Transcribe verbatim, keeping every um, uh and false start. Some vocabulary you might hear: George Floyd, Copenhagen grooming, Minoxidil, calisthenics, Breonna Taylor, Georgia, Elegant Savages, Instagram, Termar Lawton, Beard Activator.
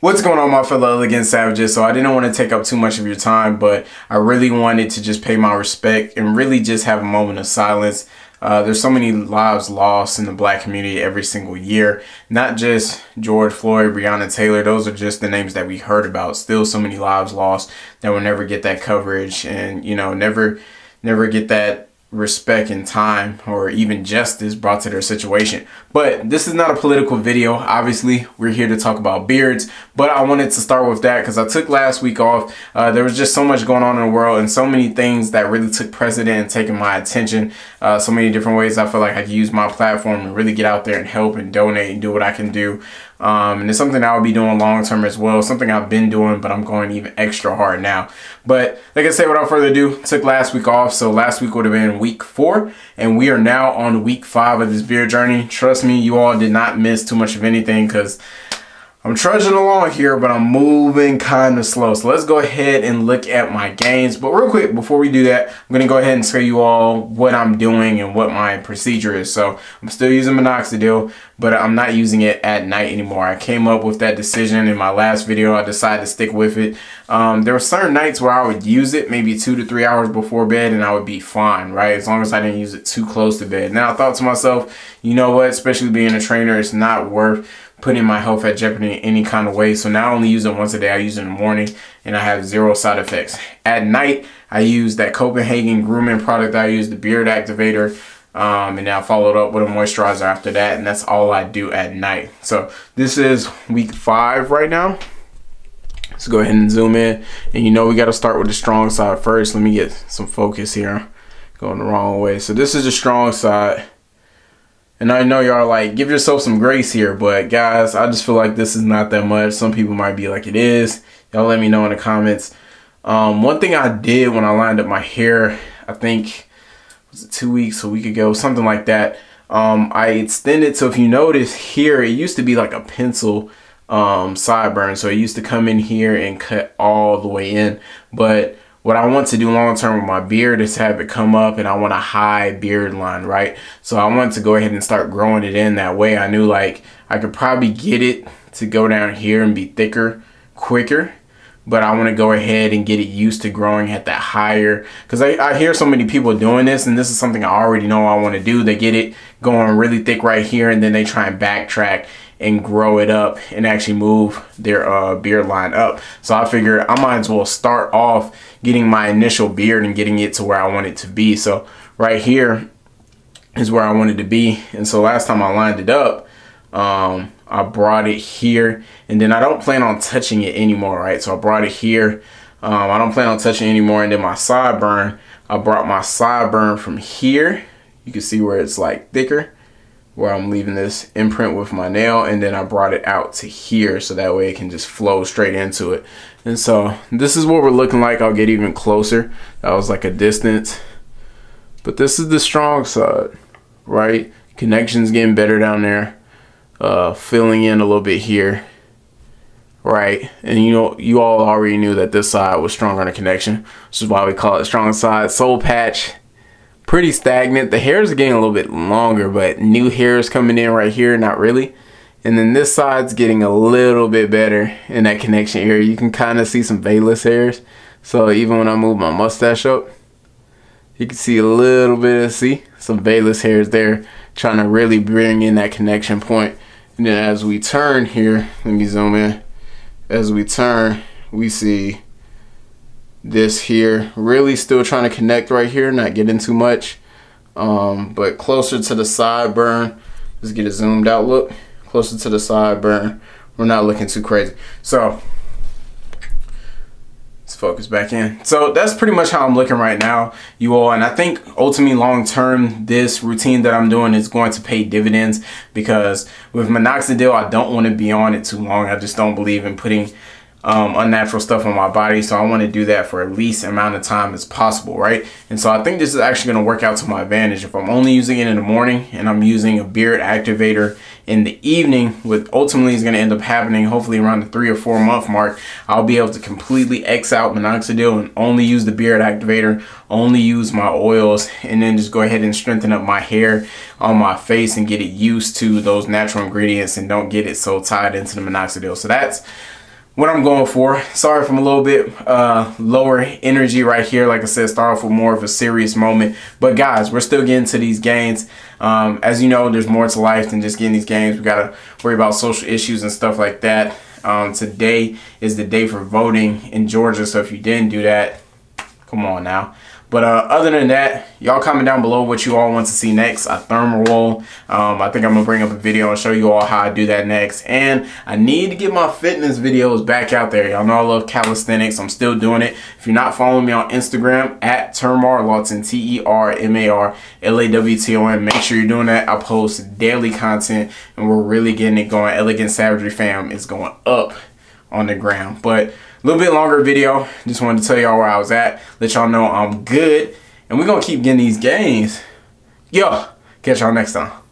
What's going on, my fellow Elegant Savages? So I didn't want to take up too much of your time, but I really wanted to just pay my respect and really just have a moment of silence. Uh, there's so many lives lost in the black community every single year. Not just George Floyd, Breonna Taylor. Those are just the names that we heard about. Still so many lives lost that will never get that coverage and, you know, never, never get that respect and time or even justice brought to their situation. But this is not a political video. Obviously, we're here to talk about beards, but I wanted to start with that because I took last week off. Uh, there was just so much going on in the world and so many things that really took precedent and taking my attention. Uh, so many different ways I feel like I could use my platform and really get out there and help and donate and do what I can do. Um, and it's something I'll be doing long term as well. Something I've been doing, but I'm going even extra hard now. But like I said, without further ado, took last week off. So last week would have been week four, and we are now on week five of this beard journey. Trust me, you all did not miss too much of anything because I'm trudging along here, but I'm moving kind of slow. So let's go ahead and look at my gains. But real quick, before we do that, I'm going to go ahead and show you all what I'm doing and what my procedure is. So I'm still using Minoxidil, but I'm not using it at night anymore. I came up with that decision in my last video. I decided to stick with it. Um, there were certain nights where I would use it maybe two to three hours before bed and I would be fine, right? As long as I didn't use it too close to bed. Now I thought to myself, you know what, especially being a trainer, it's not worth putting my health at jeopardy in any kind of way. So now I only use it once a day. I use it in the morning and I have zero side effects. At night, I use that Copenhagen grooming product. I use the Beard Activator. Um, and now I followed up with a moisturizer after that. And that's all I do at night. So this is week five right now. Let's go ahead and zoom in. And you know we got to start with the strong side first. Let me get some focus here. Going the wrong way. So this is the strong side. And I know y'all like, give yourself some grace here, but guys, I just feel like this is not that much. Some people might be like, it is. Y'all let me know in the comments. Um, one thing I did when I lined up my hair, I think, was it two weeks, a week ago, something like that. Um, I extended, so if you notice here, it used to be like a pencil um, sideburn. So it used to come in here and cut all the way in. But what I want to do long term with my beard is have it come up, and I want a high beard line, right? So I want to go ahead and start growing it in that way. I knew like I could probably get it to go down here and be thicker quicker, but I want to go ahead and get it used to growing at that higher, because I, I hear so many people doing this, and this is something I already know I want to do. They get it going really thick right here, and then they try and backtrack and grow it up and actually move their uh, beard line up. So I figured I might as well start off getting my initial beard and getting it to where I want it to be. So right here is where I wanted to be. And so last time I lined it up, um, I brought it here, and then I don't plan on touching it anymore, right? So I brought it here. Um, I don't plan on touching it anymore. And then my sideburn, I brought my sideburn from here. You can see where it's like thicker, where I'm leaving this imprint with my nail, and then I brought it out to here so that way it can just flow straight into it. And so this is what we're looking like. I'll get even closer. That was like a distance, but this is the strong side, right? Connection's getting better down there, uh, filling in a little bit here, right? And you know, you all already knew that this side was stronger in a connection, which is why we call it strong side. Soul patch, pretty stagnant. The hair is getting a little bit longer, but new hair is coming in right here, not really. And then this side's getting a little bit better in that connection area. You can kind of see some veinless hairs. So even when I move my mustache up, you can see a little bit of, see, some veinless hairs there, trying to really bring in that connection point. And then as we turn here, let me zoom in. As we turn, we see this here, really still trying to connect right here, not getting too much, um, but closer to the sideburn. Let's get a zoomed out look. Closer to the sideburn, we're not looking too crazy. So let's focus back in. So that's pretty much how I'm looking right now, you all. And I think ultimately long term, this routine that I'm doing is going to pay dividends, because with Minoxidil, I don't want to be on it too long. I just don't believe in putting Um, unnatural stuff on my body, so I want to do that for at least amount of time as possible, right? And so I think this is actually going to work out to my advantage. If I'm only using it in the morning and I'm using a beard activator in the evening, what ultimately is going to end up happening, hopefully around the three or four month mark, I'll be able to completely X out Minoxidil and only use the beard activator, only use my oils, and then just go ahead and strengthen up my hair on my face and get it used to those natural ingredients and don't get it so tied into the Minoxidil. So that's what I'm going for. Sorry if I'm a little bit uh, lower energy right here. Like I said, start off with more of a serious moment. But guys, we're still getting to these gains. Um, as you know, there's more to life than just getting these gains. We got to worry about social issues and stuff like that. Um, today is the day for voting in Georgia. So if you didn't do that, come on now. But uh, other than that, y'all comment down below what you all want to see next. I thermal roll. Um, I think I'm going to bring up a video and show you all how I do that next. And I need to get my fitness videos back out there. Y'all know I love calisthenics. I'm still doing it. If you're not following me on Instagram, at Termar Lawton, T E R M A R L A W T O N. Make sure you're doing that. I post daily content, and we're really getting it going. Elegant Savagery fam is going up on the ground. But a little bit longer video. Just wanted to tell y'all where I was at. Let y'all know I'm good. And we're going to keep getting these gains. Yo, catch y'all next time.